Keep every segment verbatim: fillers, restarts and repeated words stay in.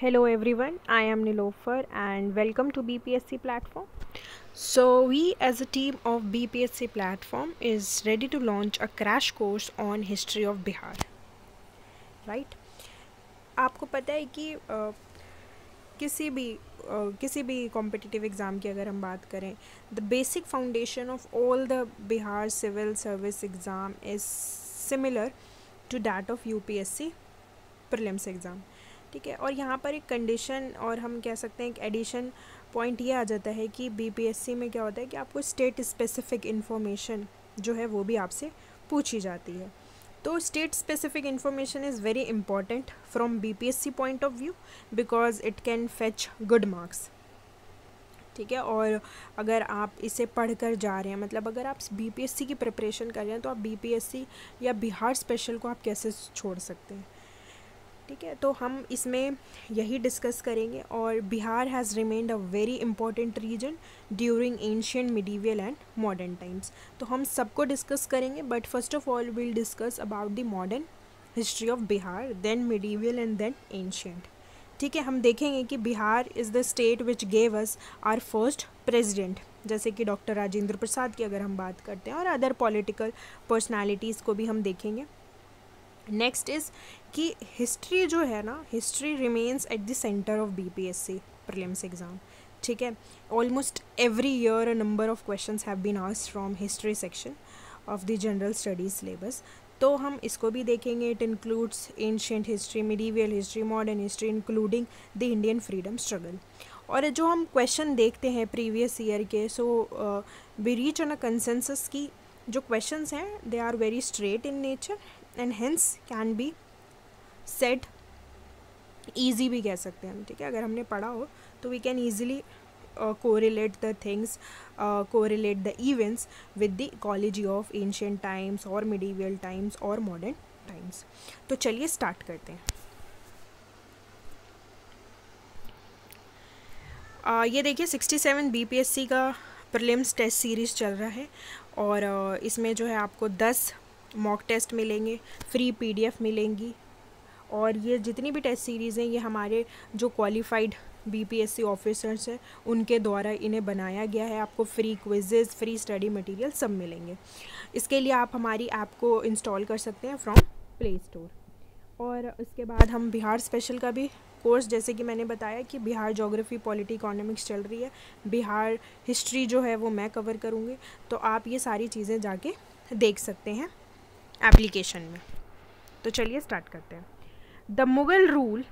Hello everyone, I am Neelofer and welcome to B P S C platform. So we as a team of B P S C platform is ready to launch a crash course on history of Bihar. Right? आपको पता है कि uh, किसी भी uh, किसी भी competitive exam की अगर हम बात करें the basic foundation of all the Bihar civil service exam is similar to that of UPSC prelims exam, ठीक है। और यहाँ पर एक कंडीशन और हम कह सकते हैं एक एडिशन पॉइंट ये आ जाता है कि बीपीएससी में क्या होता है कि आपको स्टेट स्पेसिफिक इन्फॉर्मेशन जो है वो भी आपसे पूछी जाती है। तो state specific information is very important from BPSC point of view because it can fetch good marks, ठीक है। और अगर आप इसे पढ़कर जा रहे हैं, मतलब अगर आप बीपीएससी की प्रिपरेशन कर रहे हैं तो आप बीपीएससी या बिहार स्पेशल को आप कैसे छोड़ सकते हैं, ठीक है। तो हम इसमें यही डिस्कस करेंगे। और Bihar has remained a very important region during ancient medieval and modern times. तो हम सबको डिस्कस करेंगे, but first of all will discuss about the modern history of Bihar, then medieval and then ancient, ठीक है। हम देखेंगे कि Bihar is the state which gave us our first president, जैसे कि डॉक्टर राजेंद्र प्रसाद की अगर हम बात करते हैं, और अदर पॉलिटिकल पर्सनैलिटीज़ को भी हम देखेंगे। नेक्स्ट इज़ कि हिस्ट्री जो है ना, history remains at the centre of BPSC prelims exam, ठीक है। Almost every year a number of questions have been asked from history section of the general studies syllabus, तो हम इसको भी देखेंगे। It includes ancient history, medieval history, modern history including the Indian freedom struggle. और जो हम question देखते हैं प्रीवियस ईयर के, so we reach on a consensus की जो क्वेश्चंस हैं दे are very straight in nature and hence can be set easy भी कह सकते हैं हम, ठीक है। अगर हमने पढ़ा हो तो we can easily correlate the things, correlate the events with the ecology of ancient times और मिडीवियल टाइम्स और मॉडर्न टाइम्स। तो चलिए स्टार्ट करते हैं। uh, ये देखिए सिक्सटी सेवन बीपीएससी का प्रीलिम्स टेस्ट सीरीज़ चल रहा है और uh, इसमें जो है आपको दस मॉक टेस्ट मिलेंगे, फ्री पीडीएफ मिलेंगी। और ये जितनी भी टेस्ट सीरीज़ हैं ये हमारे जो क्वालिफाइड बीपीएससी ऑफिसर्स हैं उनके द्वारा इन्हें बनाया गया है। आपको free quizzes, free study material सब मिलेंगे। इसके लिए आप हमारी ऐप को इंस्टॉल कर सकते हैं फ्रॉम प्ले स्टोर। और उसके बाद हम बिहार स्पेशल का भी कोर्स, जैसे कि मैंने बताया कि बिहार ज्योग्राफी, पॉलिटी, इकोनॉमिक्स चल रही है, बिहार हिस्ट्री जो है वो मैं कवर करूँगी, तो आप ये सारी चीज़ें जाके देख सकते हैं एप्लीकेशन में। तो चलिए स्टार्ट करते हैं। The Mughal rule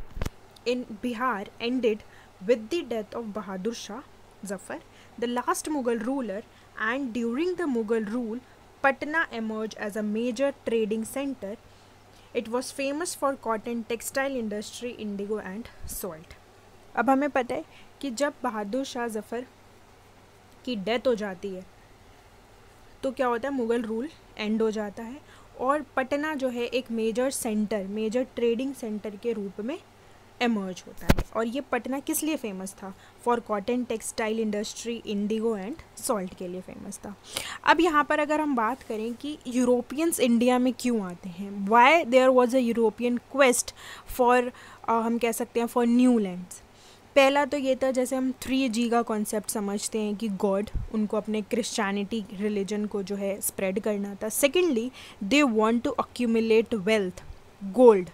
in Bihar ended with the death of Bahadur Shah Zafar, the last Mughal ruler, and during the Mughal rule Patna emerged as a major trading center. It was famous for cotton, textile industry, indigo and salt. अब हमें पता है कि जब बहादुर शाह जफ़र की death हो जाती है तो क्या होता है, मुग़ल रूल एंड हो जाता है और पटना जो है एक major centre, major trading centre के रूप में एमर्ज होता है। और ये पटना किस लिए फेमस था, for cotton, textile industry, indigo and salt के लिए फेमस था। अब यहाँ पर अगर हम बात करें कि यूरोपियंस इंडिया में क्यों आते हैं, why there was a European quest for, हम कह सकते हैं फॉर न्यू लैंड्स। पहला तो ये था, जैसे हम थ्री जी का कॉन्सेप्ट समझते हैं कि गॉड, उनको अपने क्रिश्चियनिटी रिलीजन को जो है स्प्रेड करना था। Secondly they want to accumulate wealth, gold,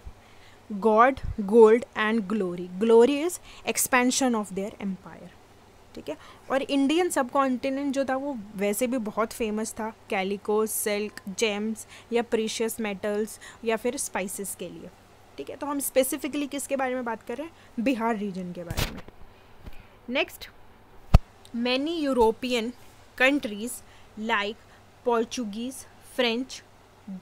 god, gold and glory, glory is expansion of their empire, ठीक है। और इंडियन सब कॉन्टिनेंट जो था वो वैसे भी बहुत फेमस था कैलिको, सिल्क, जेम्स या प्रीशियस मेटल्स या फिर स्पाइसेस के लिए, ठीक है। तो हम स्पेसिफिकली किसके बारे में बात कर रहे हैं, बिहार रीजन के बारे में। Next, many European countries like Portuguese, French,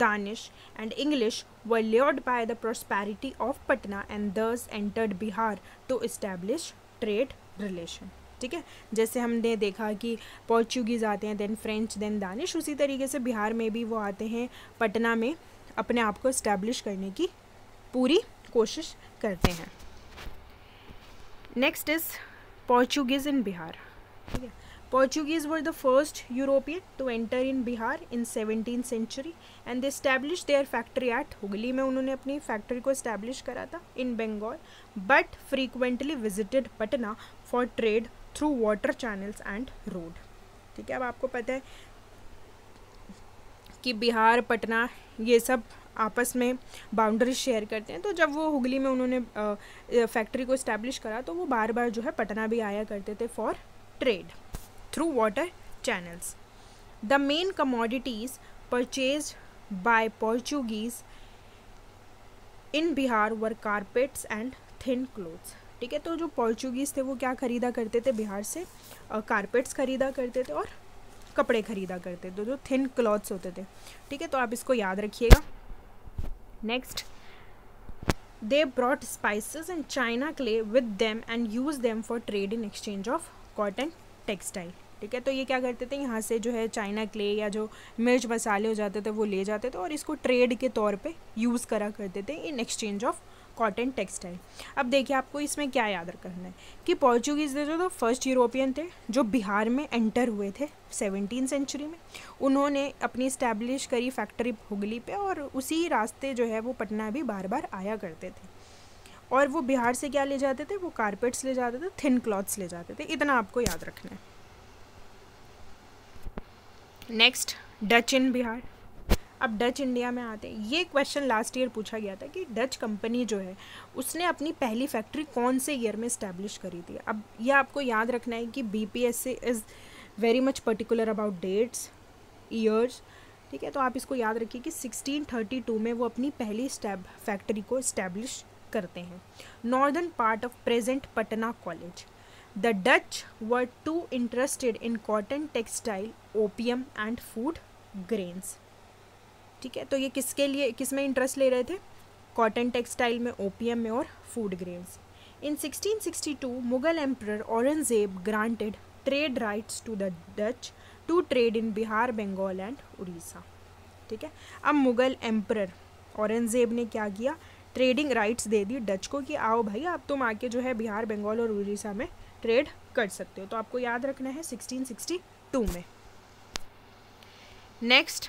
Danish and English were lured by the prosperity of Patna and thus entered Bihar to establish trade relation, ठीक है। जैसे हमने देखा कि पोर्चुगीज़ आते हैं, देन फ्रेंच, देन दानिश, उसी तरीके से बिहार में भी वो आते हैं, पटना में अपने आप को इस्टेब्लिश करने की पूरी कोशिश करते हैं। Next is Portuguese in Bihar, ठीक है। Portuguese were the first European to enter in Bihar in seventeenth century and they established their factory at Hooghly में उन्होंने अपनी factory को establish करा था in Bengal but frequently visited Patna for trade through water channels and road. ठीक है, अब आपको पता है कि बिहार पटना ये सब आपस में बाउंड्री शेयर करते हैं, तो जब वो हुगली में उन्होंने फैक्ट्री को इस्टेब्लिश करा तो वो बार बार जो है पटना भी आया करते थे for trade through water channels. The main commodities purchase by Portuguese in Bihar were carpets and thin clothes. ठीक है, तो जो पोर्चुगीज़ थे वो क्या ख़रीदा करते थे बिहार से, कारपेट्स ख़रीदा करते थे और कपड़े ख़रीदा करते थे जो थिन क्लॉथ्स होते थे. ठीक है, तो आप इसको याद रखिएगा. Next, they brought spices and china clay with them and use them for trade in exchange of cotton textile. ठीक है, तो ये क्या करते थे, यहाँ से जो है चाइना क्ले या जो मिर्च मसाले हो जाते थे वो ले जाते थे और इसको ट्रेड के तौर पे यूज़ करा करते थे in exchange of cotton textile. अब देखिए आपको इसमें क्या याद रखना है कि पोर्चुगीज़ थे जो तो फर्स्ट यूरोपियन थे जो बिहार में एंटर हुए थे सेवनटीन सेंचुरी में. उन्होंने अपनी इस्टेब्लिश करी फैक्ट्री हुगली पे और उसी रास्ते जो है वो पटना भी बार बार आया करते थे और वो बिहार से क्या ले जाते थे, वो कारपेट्स ले जाते थे, थिन क्लॉथ्स ले जाते थे. इतना आपको याद रखना है. Next, Dutch in Bihar. अब डच इंडिया में आते हैं. ये क्वेश्चन लास्ट ईयर पूछा गया था कि डच कंपनी जो है उसने अपनी पहली फैक्ट्री कौन से ईयर में इस्टेब्लिश करी थी. अब यह आपको याद रखना है कि B P S C is very much particular about dates years. ठीक है, तो आप इसको याद रखिए कि सिक्सटीन थर्टी टू में वो अपनी पहली स्टैब फैक्ट्री को इस्टेब्लिश करते हैं. Northern part of present Patna college. The Dutch were too interested in cotton textile, opium and food grains. ठीक है, तो ये किसके लिए, किस में इंटरेस्ट ले रहे थे, कॉटन टेक्सटाइल में, ओपियम में और food grains. In sixteen sixty two Mughal emperor Aurangzeb granted trade rights to the Dutch to trade in Bihar, Bengal and Orissa. ठीक है, अब मुगल एम्परर औरंगजेब ने क्या किया, ट्रेडिंग राइट्स दे दी डच को कि आओ भाई अब तुम आके जो है बिहार, बंगाल और उड़ीसा में ट्रेड कर सकते हो. तो आपको याद रखना है सिक्सटीन सिक्सटी टू में. Next,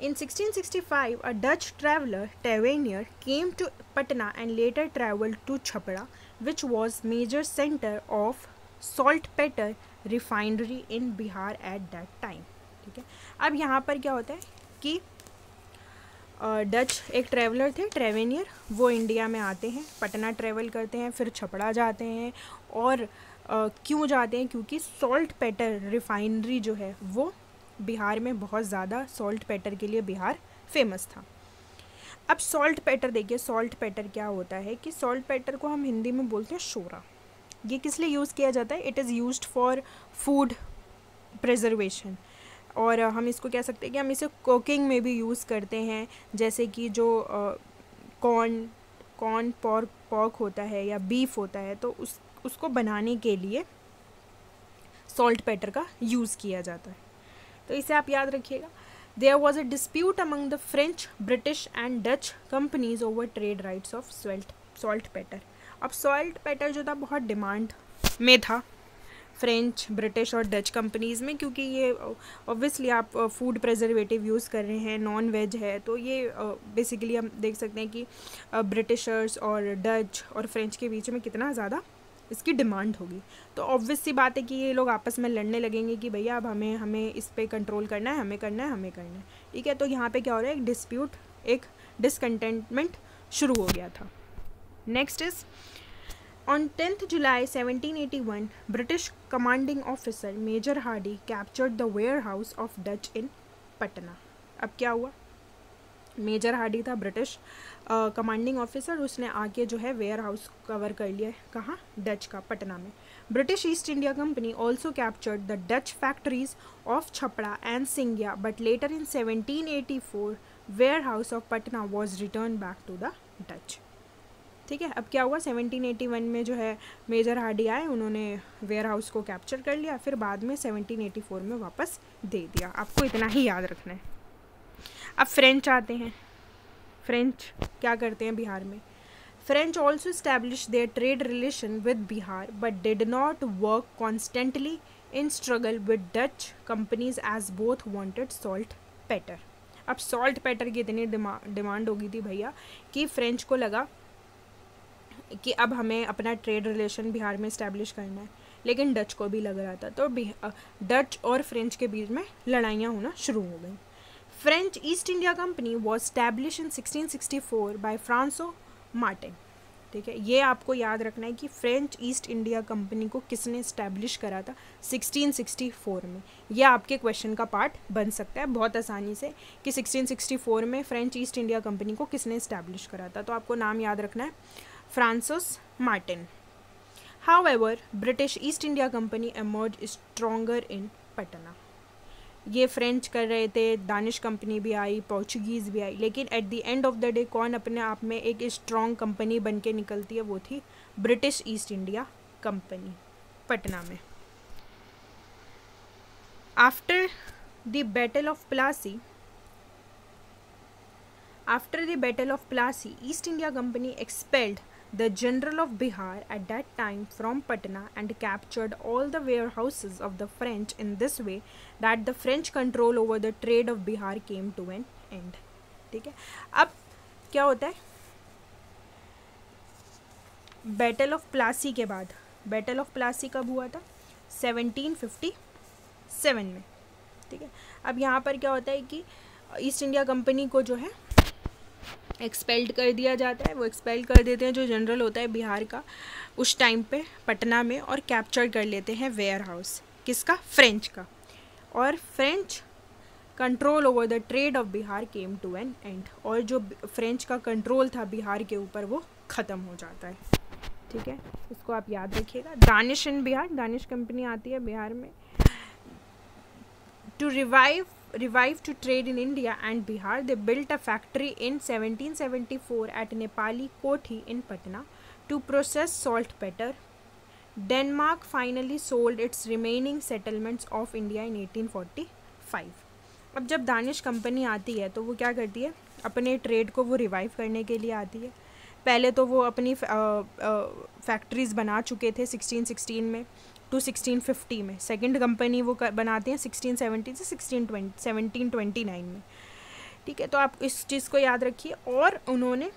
in sixteen sixty five a Dutch traveller Tavernier came to Patna and later travelled to Chhapra which was major centre of saltpetre refinery in Bihar at that time. ठीक है, अब यहाँ पर क्या होता है कि डच uh, एक ट्रैवलर थे टैवर्नियर, वो इंडिया में आते हैं, पटना ट्रैवल करते हैं, फिर छपरा जाते हैं और uh, क्यों जाते हैं, क्योंकि सॉल्ट पेटर रिफाइनरी जो है वो बिहार में बहुत ज़्यादा सॉल्ट पेटर के लिए बिहार फेमस था. अब सॉल्ट पेटर देखिए, सॉल्ट पेटर क्या होता है कि सॉल्ट पेटर को हम हिंदी में बोलते हैं शोरा. ये किस लिए यूज़ किया जाता है, it is used for food preservation और हम इसको कह सकते हैं कि हम इसे कुकिंग में भी यूज़ करते हैं, जैसे कि जो कॉर्न कॉर्न पॉर्क पॉर्क होता है या बीफ होता है तो उस उसको बनाने के लिए सॉल्ट पेटर का यूज़ किया जाता है. तो इसे आप याद रखिएगा. There was a dispute among the French, British and Dutch companies over trade rights of salt saltpetre. अब सॉल्ट पेटर जो था बहुत डिमांड में था फ्रेंच, ब्रिटिश और डच कंपनीज़ में, क्योंकि ये ऑब्वियसली आप फूड प्रिजर्वेटिव यूज़ कर रहे हैं, नॉन वेज है, तो ये बेसिकली हम देख सकते हैं कि ब्रिटिशर्स और डच और फ्रेंच के बीच में कितना ज़्यादा इसकी डिमांड होगी. तो ऑब्वियस सी बात है कि ये लोग आपस में लड़ने लगेंगे कि भैया अब हमें हमें इस पर कंट्रोल करना है, हमें करना है, हमें करना है. ठीक है, तो यहाँ पर क्या हो रहा है, एक डिस्प्यूट, एक डिसकंटेंटमेंट शुरू हो गया था. Next is On tenth July seventeen eighty-one, British commanding officer Major Hardy captured the warehouse of Dutch in Patna. अब क्या हुआ, मेजर हार्डी था ब्रिटिश कमांडिंग ऑफिसर, उसने आके जो है वेयर हाउस कवर कर लिया, कहाँ, डच का, पटना में. British East India company also captured the Dutch factories of Chhapra and Singhia but later in seventeen eighty-four warehouse of Patna was return back to the Dutch. ठीक है, अब क्या हुआ, सेवनटीन एटी वन में जो है मेजर हार्डी आए, उन्होंने वेयर हाउस को कैप्चर कर लिया, फिर बाद में सेवनटीन एटी फोर में वापस दे दिया. आपको इतना ही याद रखना है. अब फ्रेंच आते हैं. फ्रेंच क्या करते हैं बिहार में, French also establish their trade relation with Bihar but did not work constantly in struggle with Dutch companies as both wanted saltpetre. अब सॉल्ट पेटर की इतनी डिमांड होगी थी भैया कि फ्रेंच को लगा कि अब हमें अपना ट्रेड रिलेशन बिहार में इस्टेब्लिश करना है, लेकिन डच को भी लग रहा था, तो डच और फ्रेंच के बीच में लड़ाइयाँ होना शुरू हो गई। French East India company was establish in sixteen sixty four by Francois Martin. ठीक है, ये आपको याद रखना है कि फ्रेंच ईस्ट इंडिया कंपनी को किसने इस्टेब्लिश करा था सिक्सटीन सिक्सटी फोर में। यह आपके क्वेश्चन का पार्ट बन सकता है बहुत आसानी से कि सिक्सटीन सिक्सटी फोर में फ्रेंच ईस्ट इंडिया कंपनी को किसने इस्टेब्लिश करा था। तो आपको नाम याद रखना है Francis Martin. However British East India company emerge stronger in Patna. ये फ्रेंच कर रहे थे, दानिश कंपनी भी आई, पोर्चुगीज़ भी आई, लेकिन at the end of the day कौन अपने आप में एक स्ट्रॉन्ग कंपनी बन के निकलती है, वो थी British East India company Patna में। After the battle of Plassey after the battle of Plassey East India company expelled the general of Bihar at that time from Patna and captured all the warehouses of the French in this way that the French control over the trade of Bihar came to an end. ठीक है, अब क्या होता है battle of Plassey के बाद? Battle of Plassey कब हुआ था? सेवनटीन फिफ्टी सेवन में। ठीक है, अब यहाँ पर क्या होता है कि ईस्ट इंडिया कंपनी को जो है एक्सपेल्ड कर दिया जाता है, वो एक्सपेल्ड कर देते हैं जो जनरल होता है बिहार का उस टाइम पे पटना में, और कैप्चर कर लेते हैं वेयर हाउस किसका? फ्रेंच का। और French control over the trade of Bihar came to an end, और जो फ्रेंच का कंट्रोल था बिहार के ऊपर वो ख़त्म हो जाता है। ठीक है, इसको आप याद रखिएगा। Danish in Bihar, Danish company आती है बिहार में to revive Revived to trade in India and Bihar, they built a factory in seventeen seventy-four at Nepali Kothi in Patna to process saltpeter. Denmark finally sold its remaining settlements of India in eighteen forty-five. अब जब Danish company आती है तो वो क्या करती है, अपने ट्रेड को वो रिवाइव करने के लिए आती है। पहले तो वो अपनी फैक्ट्रीज़ बना चुके थे सिक्सटीन सिक्सटीन में टू सिक्सटीन फिफ्टी में। सेकंड कंपनी वो कर, बनाते हैं सिक्सटीन सेवेंटी से sixteen twenty seventeen twenty nine में। ठीक है, तो आप इस चीज़ को याद रखिए। और उन्होंने,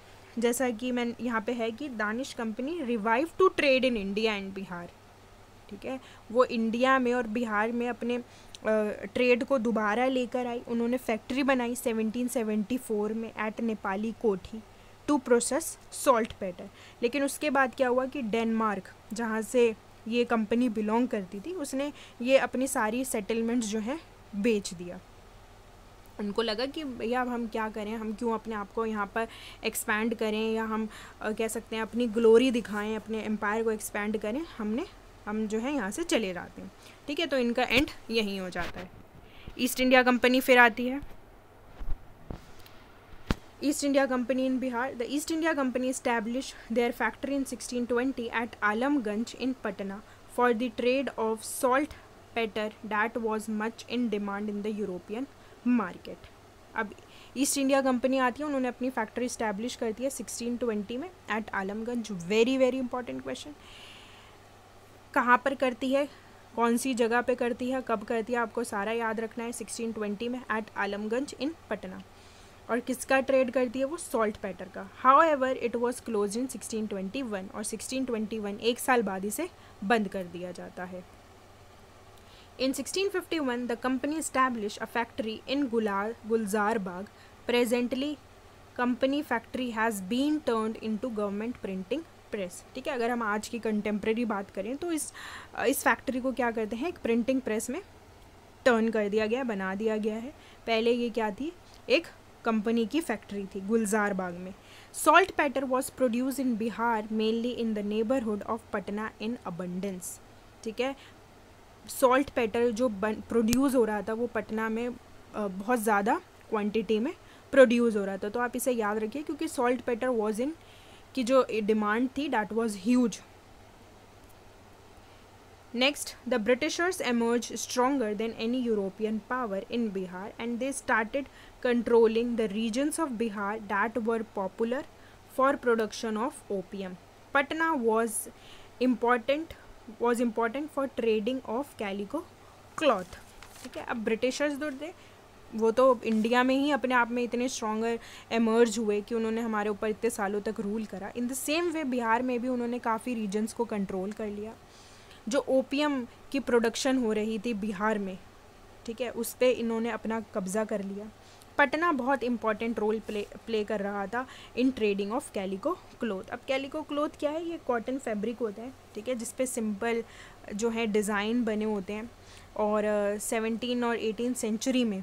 जैसा कि मैं यहाँ पे है कि Danish company revive to trade in India and Bihar, ठीक है, वो इंडिया में और बिहार में अपने ट्रेड को दोबारा लेकर आई। उन्होंने फैक्ट्री बनाई सेवनटीन सेवनटी फोर में at Nepali Kothi to process salt पेटर। लेकिन उसके बाद क्या हुआ कि डेनमार्क, जहाँ से ये कंपनी बिलोंग करती थी, उसने ये अपनी सारी सेटलमेंट्स जो हैं बेच दिया। उनको लगा कि भैया अब हम क्या करें, हम क्यों अपने आप को यहाँ पर एक्सपैंड करें, या हम कह सकते हैं अपनी ग्लोरी दिखाएं, अपने एम्पायर को एक्सपैंड करें, हमने हम जो है यहाँ से चले जाते हैं। ठीक है, तो इनका एंड यहीं हो जाता है। ईस्ट इंडिया कंपनी फिर आती है, East India company in Bihar. The East India company establish their factory in sixteen twenty eight Alamganj in Patna for the trade of saltpetre that was much in demand in the European market. अब East India company आती है, उन्होंने अपनी factory establish करती है sixteen twenty में eight Alamganj. Very very important question, कहाँ पर करती है, कौन सी जगह पे करती है, कब करती है, आपको सारा याद रखना है। सिक्सटीन ट्वेंटी में एट आलमगंज इन पटना। और किसका ट्रेड करती है वो? सॉल्ट पेटर का। However it was close in sixteen twenty one, और सिक्सटीन ट्वेंटी वन एक साल बाद इसे बंद कर दिया जाता है। In sixteen fifty one the company establish a factory in Gulzarbagh. Presently company factory has been turned into government printing press. ठीक है, अगर हम आज की कंटेम्प्रेरी बात करें तो इस इस फैक्ट्री को क्या करते हैं, एक प्रिंटिंग प्रेस में टर्न कर दिया गया, बना दिया गया है। पहले ये क्या थी, एक कंपनी की फैक्ट्री थी गुलजारबाग में। Saltpetre was produce in Bihar mainly in the neighbourhood of Patna in abundance. ठीक है, सॉल्ट पेटर जो प्रोड्यूस हो रहा था वो पटना में बहुत ज़्यादा क्वांटिटी में प्रोड्यूस हो रहा था, तो आप इसे याद रखिए, क्योंकि सॉल्ट पेटर वॉज इन की जो डिमांड थी that was huge. Next, the Britishers emerged stronger than any European power in Bihar, and they started controlling the regions of Bihar that were popular for production of opium. Patna was important was important for trading of calico cloth. ठीक है, अब Britishers जो थे वो तो India में ही अपने आप में इतने स्ट्रॉन्गर एमर्ज हुए कि उन्होंने हमारे ऊपर इतने सालों तक रूल करा. In the same way Bihar में भी उन्होंने काफ़ी रीजन्स को कंट्रोल कर लिया. जो ओपियम की प्रोडक्शन हो रही थी बिहार में, ठीक है, उस पर इन्होंने अपना कब्ज़ा कर लिया. पटना बहुत इंपॉर्टेंट रोल प्ले प्ले कर रहा था in trading of calico cloth. अब कैलिको क्लोथ क्या है? ये कॉटन फैब्रिक होता है, ठीक है, जिसपे सिंपल जो है डिज़ाइन बने होते हैं. और सेवनटीन uh, और एटीन सेंचुरी में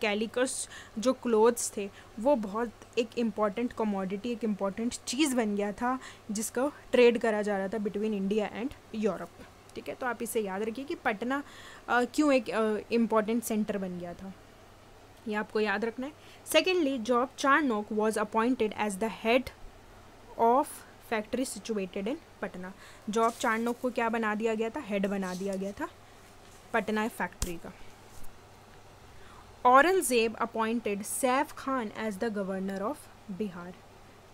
कैलिकस जो क्लोथ्स थे वो बहुत एक इम्पॉर्टेंट कमोडिटी, एक इम्पॉर्टेंट चीज़ बन गया था जिसको ट्रेड करा जा रहा था बिटवीन इंडिया एंड यूरोप. ठीक है, तो आप इसे याद रखिए कि पटना uh, क्यों एक इम्पॉर्टेंट uh, सेंटर बन गया था, ये आपको याद रखना है. Secondly, Job Charnock was appointed as the head of factory situated in Patna. Job Charnock को क्या बना दिया गया था? हेड बना दिया गया था पटना फैक्ट्री का. Aurangzeb appointed Saif Khan as the governor of Bihar.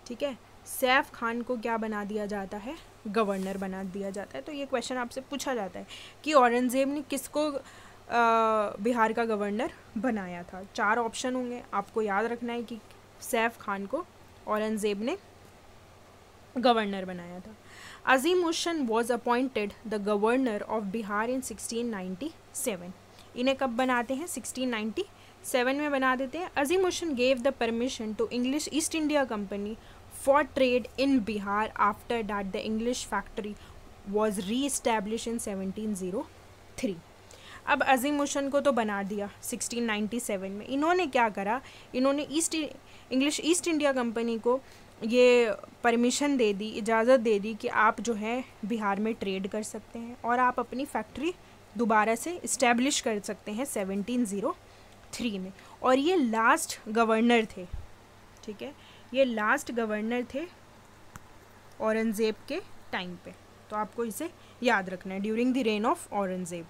ठीक है, सैफ खान को क्या बना दिया जाता है? गवर्नर बना दिया जाता है. तो ये क्वेश्चन आपसे पूछा जाता है कि औरंगजेब ने किसको Uh, बिहार का गवर्नर बनाया था. चार ऑप्शन होंगे, आपको याद रखना है कि सैफ खान को औरंगजेब ने गवर्नर बनाया था. Azim-ush-Shan was appointed the governor of Bihar in sixteen ninety seven. इन्हें कब बनाते हैं? सिक्सटीन नाइन्टी सेवन में बना देते हैं. Azim-ush-Shan gave the permission to English East India company for trade in Bihar after that the English factory was reestablish in seventeen zero three. अब अजीमुश-शान को तो बना दिया सिक्सटीन नाइन्टी सेवन में. इन्होंने क्या करा? इन्होंने East English East India company को ये परमिशन दे दी, इजाज़त दे दी कि आप जो है बिहार में ट्रेड कर सकते हैं और आप अपनी फैक्ट्री दोबारा से इस्टेब्लिश कर सकते हैं सेवनटीन जीरो थ्री में. और ये लास्ट गवर्नर थे, ठीक है, ये लास्ट गवर्नर थे औरंगज़ेब के टाइम पे. तो आपको इसे याद रखना है, during the reign of Aurangzeb.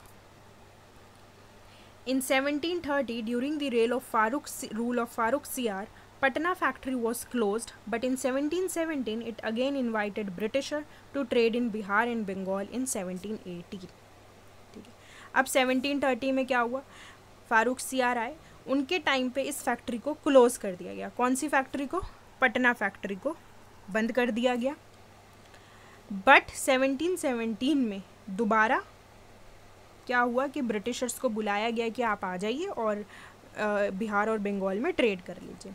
In seventeen thirty, during the rule of Farooq rule of Farooq C R, Patna factory was closed, but in seventeen seventeen it again invited Britisher to trade in Bihar and Bengal in seventeen eighteen. ठीक है, अब seventeen thirty में क्या हुआ? Farooq C R आए, उनके time पे इस फैक्ट्री को क्लोज़ कर दिया गया. कौन सी फैक्ट्री को? पटना फैक्ट्री को बंद कर दिया गया. बट seventeen seventeen में दोबारा क्या हुआ कि ब्रिटिशर्स को बुलाया गया कि आप आ जाइए और बिहार और बंगाल में ट्रेड कर लीजिए.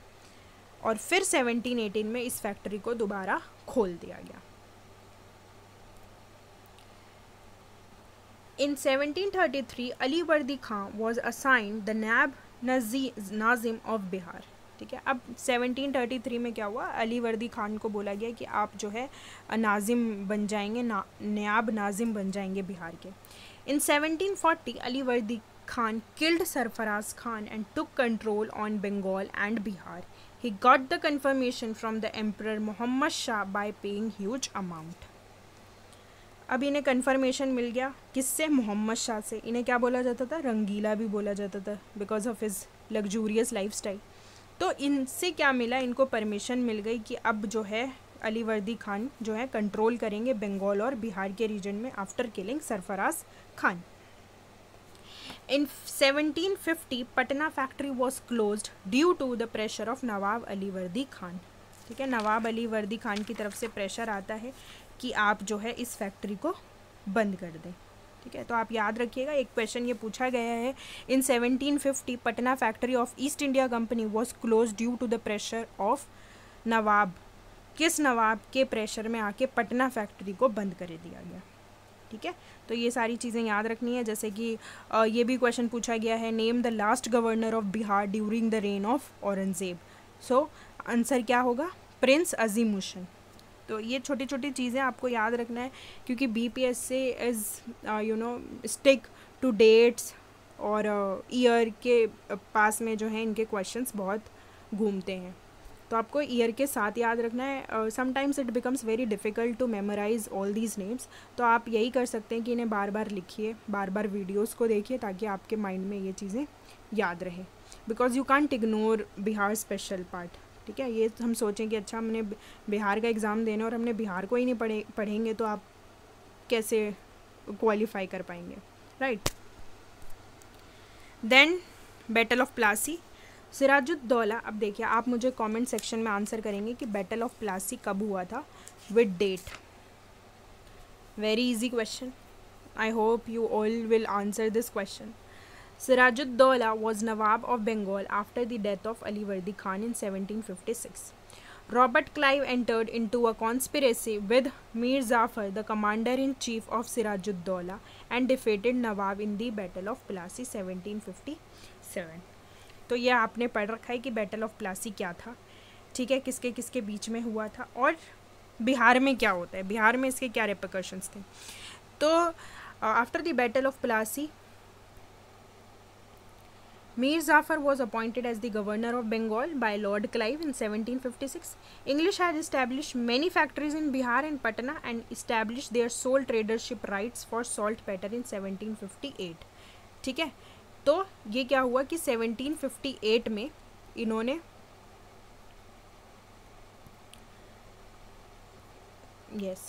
और फिर सेवनटीन एटीन में इस फैक्ट्री को दोबारा खोल दिया गया. In seventeen thirty-three Alivardi Khan was assigned the NAB Nazim of Bihar. ठीक है, अब सेवनटीन थर्टी थ्री में क्या हुआ? अलीवर्दी खान को बोला गया कि आप जो है नाजिम बन जाएंगे, ना, नैब नाजिम बन जाएंगे बिहार के. In seventeen forty, Aliveardi Khan killed Sarfaraz Khan and took control on Bengal and Bihar. He got the confirmation from the Emperor Mohammad Shah by paying huge amount. अब इन्हें कन्फर्मेशन मिल गया किससे? मोहम्मद शाह से. इन्हें क्या बोला जाता था? रंगीला भी बोला जाता था because of his luxurious lifestyle. तो इनसे क्या मिला? इनको परमिशन मिल गई कि अब जो है अलीवर्दी खान जो है कंट्रोल करेंगे बंगाल और बिहार के रीजन में after killing Sarfaraz Khan. In seventeen fifty Patna factory was closed due to the pressure of Nawab Alivardi Khan. ठीक है, नवाब अलीवर्दी खान की तरफ से प्रेशर आता है कि आप जो है इस फैक्ट्री को बंद कर दें. ठीक है, तो आप याद रखिएगा, एक क्वेश्चन ये पूछा गया है. In seventeen fifty Patna factory of East India company was close due to the pressure of Nawab. किस नवाब के प्रेशर में आके पटना फैक्ट्री को बंद कर दिया गया. ठीक है, तो ये सारी चीज़ें याद रखनी है. जैसे कि ये भी क्वेश्चन पूछा गया है, name the last governor of Bihar during the reign of Aurangzeb. So answer क्या होगा? प्रिंस अजीमुश-शान. तो ये छोटी छोटी चीज़ें आपको याद रखना है, क्योंकि B P S C is you know stick to dates और ईयर uh, के पास में जो है इनके क्वेश्चन बहुत घूमते हैं. तो आपको ईयर के साथ याद रखना है. Sometimes it becomes very difficult to memorise all these names. तो आप यही कर सकते हैं कि इन्हें बार बार लिखिए, बार बार वीडियोस को देखिए, ताकि आपके माइंड में ये चीज़ें याद रहे. Because you can't ignore Bihar special part. ठीक है, ये हम सोचें कि अच्छा हमने बिहार का एग्ज़ाम देना और हमने बिहार को ही नहीं पढ़े पढ़ेंगे तो आप कैसे क्वालिफाई कर पाएंगे, right. Then battle of Plassey, Siraj-ud-Daulah. अब देखिए आप मुझे कमेंट सेक्शन में आंसर करेंगे कि बैटल ऑफ प्लासी कब हुआ था with date. Very easy question, I hope you all will answer this question. Siraj-ud-Daulah was Nawab of Bengal after the death of Alivardi Khan in seventeen fifty six. Robert Clive entered into a conspiracy with Mir Zafar, the commander-in-chief of Siraj-ud-Daulah, and defeated Nawab in the Battle of Plassey seventeen fifty seven. तो यह आपने पढ़ रखा है कि Battle of Plassey क्या था, ठीक है, किसके किसके बीच में हुआ था और बिहार में क्या होता है, बिहार में इसके क्या रेपरकशंस थे। तो after the Battle of Plassey, Mir Zafar was appointed as the governor of Bengal by Lord Clive in seventeen fifty-six. English had established many factories in Bihar and Patna and established their sole tradership rights for salt paper in seventeen fifty-eight. ठीक है, तो ये क्या हुआ कि seventeen fifty eight में इन्होंने yes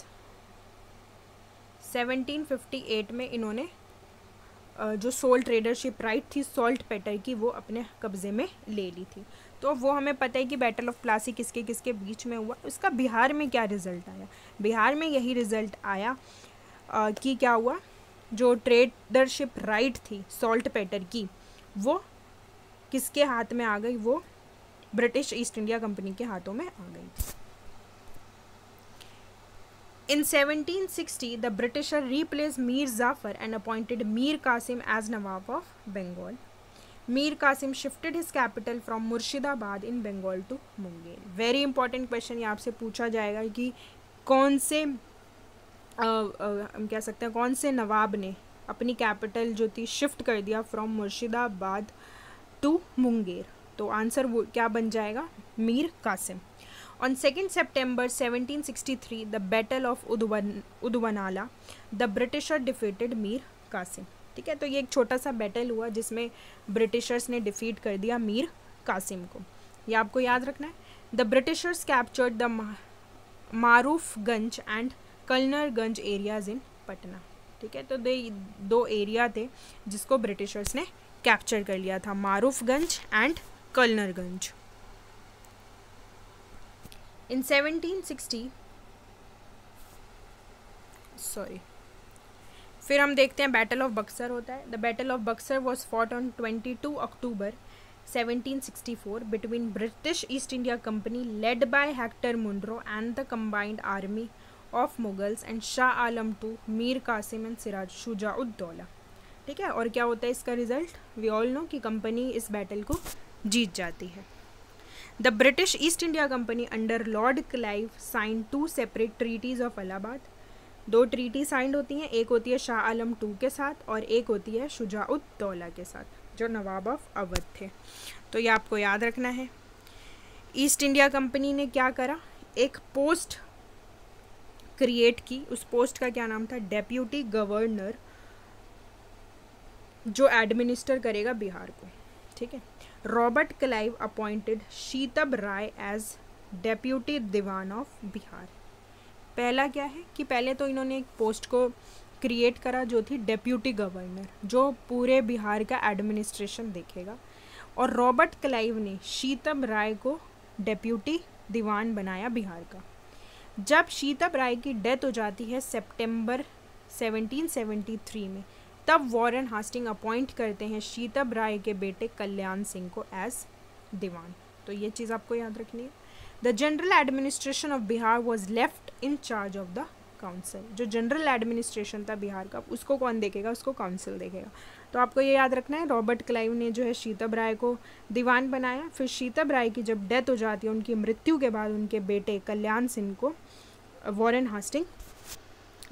seventeen fifty eight में इन्होंने जो सोल ट्रेडरशिप राइट थी सॉल्ट पेटर की, वो अपने कब्ज़े में ले ली थी। तो वो हमें पता है कि बैटल ऑफ प्लासी किसके किसके बीच में हुआ। उसका बिहार में क्या रिज़ल्ट आया, बिहार में यही रिज़ल्ट आया आ, कि क्या हुआ, जो ट्रेडरशिप राइट थी सॉल्ट पेटर की वो किसके हाथ में आ गई, वो ब्रिटिश ईस्ट इंडिया कंपनी के हाथों में आ गई। In seventeen sixty, the Britisher replaced Mir Zafar and appointed Mir Qasim as Nawab of Bengal. Mir Qasim shifted his capital from Murshidabad in Bengal to Munger. Very important question, ये आपसे पूछा जाएगा कि कौन से आ, आ, हम कह सकते हैं कौन से नवाब ने अपनी कैपिटल जो थी शिफ्ट कर दिया फ्रॉम मुर्शिदाबाद टू मुंगेर। तो आंसर क्या बन जाएगा, Mir Qasim. On second September seventeen sixty-three, the Battle of Udwanala, the Britisher defeated Mir Qasim. ठीक है, तो ये एक छोटा सा बैटल हुआ जिसमें ब्रिटिशर्स ने डिफीट कर दिया मीर कासिम को, ये आपको याद रखना है। The Britishers captured the Marufa Ganj and Kalnarganj areas in Patna. ठीक है, तो दो एरिया थे जिसको ब्रिटिशर्स ने कैप्चर कर लिया था, Marufganj and Kalnarganj. In seventeen sixty, sorry, फिर हम देखते हैं बैटल ऑफ बक्सर होता है। The battle of Buxar was fought on twenty two October seventeen sixty four between British East India company led by Hector Munro and the combined army of Mughals and Shah Alam two, Mir Qasim and Siraj Shuja-ud-Daulah. ठीक है, और क्या होता है इसका result, we all know कि company इस battle को जीत जाती है। The British East India Company under Lord Clive signed two separate treaties of Allahabad. दो ट्रीटी साइंड होती हैं, एक होती है शाह आलम टू के साथ और एक होती है शुजा-उद-दौला के साथ जो नवाब ऑफ अवध थे। तो ये आपको याद रखना है। ईस्ट इंडिया कंपनी ने क्या करा, एक पोस्ट क्रिएट की, उस पोस्ट का क्या नाम था, डेप्यूटी गवर्नर, जो एडमिनिस्टर करेगा बिहार को। ठीक है, Robert Clive appointed Sitab Rai as deputy Diwan of Bihar. पहला क्या है कि पहले तो इन्होंने एक पोस्ट को क्रिएट करा जो थी डेप्यूटी गवर्नर, जो पूरे बिहार का एडमिनिस्ट्रेशन देखेगा, और रॉबर्ट क्लाइव ने सीतब राय को डेप्यूटी दीवान बनाया बिहार का। जब सीतब राय की डेथ हो जाती है सितंबर सेवनटीन सेवनटी थ्री में, तब वॉरेन हास्टिंग अपॉइंट करते हैं सीतब राय के बेटे कल्याण सिंह को एज दीवान। तो ये चीज़ आपको याद रखनी है। The general administration of Bihar was left in charge of the council. जो जनरल एडमिनिस्ट्रेशन था बिहार का उसको कौन देखेगा, उसको काउंसिल देखेगा। तो आपको ये याद रखना है, रॉबर्ट क्लाइव ने जो है सीतब राय को दीवान बनाया। फिर सीतब राय की जब डेथ हो जाती है, उनकी मृत्यु के बाद उनके बेटे कल्याण सिंह को वॉरेन हास्टिंग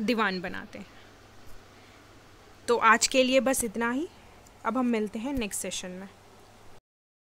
दीवान बनाते हैं। तो आज के लिए बस इतना ही, अब हम मिलते हैं नेक्स्ट सेशन में।